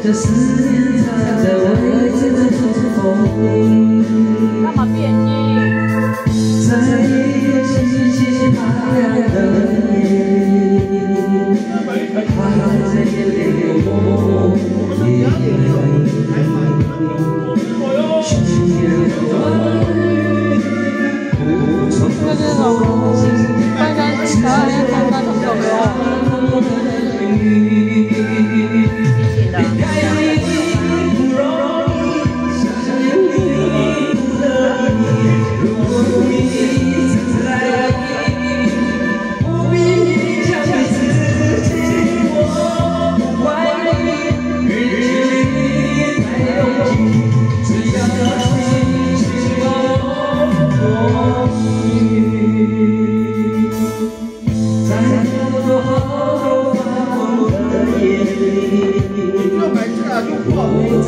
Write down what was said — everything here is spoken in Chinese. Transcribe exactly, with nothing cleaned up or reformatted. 这思念藏在未知的重逢，干嘛变低？在一个凄凄惨凉的夜，还在流梦里，寻人问，从不懂，大家大家看看这首歌。